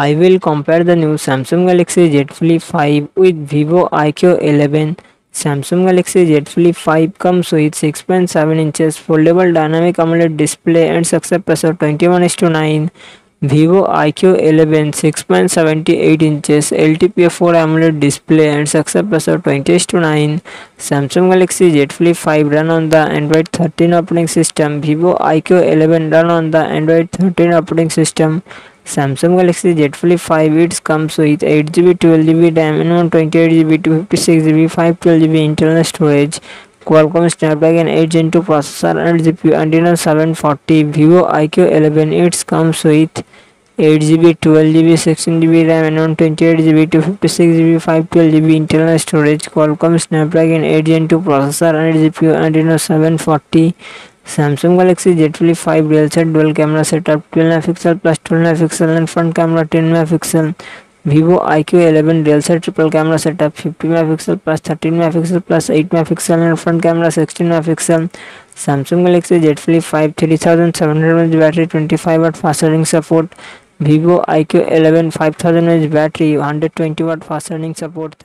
I will compare the new Samsung Galaxy Z Flip 5 with Vivo iQOO 11. Samsung Galaxy Z Flip 5 comes with 6.7 inches foldable dynamic AMOLED display and success ratio 21:9. Vivo iQOO 11 6.78 inches LTPA4 AMOLED display and success ratio 20:9. Samsung Galaxy Z Flip 5 run on the Android 13 operating system. Vivo iQOO 11 run on the Android 13 operating system. Samsung Galaxy Z Flip 5 it comes with 8GB, 12GB RAM and 128GB, 256GB, 512GB internal storage. Qualcomm Snapdragon 8 Gen 2 processor and GPU Adreno 740. Vivo iQOO 11 it comes with 8GB, 12GB, 16GB RAM and 128GB, 256GB, 512GB internal storage. Qualcomm Snapdragon 8 Gen 2 processor and GPU Adreno 740. Samsung Galaxy Z Flip 5 real set dual camera setup 12MP plus 12MP and front camera 10MP. Vivo iQOO 11 real set triple camera setup 50MP plus 13MP plus 8MP and front camera 16MP. Samsung Galaxy Z Flip 5 3700mAh battery 25W fast charging support. Vivo iQOO 11 5000mAh battery 120W fast charging support.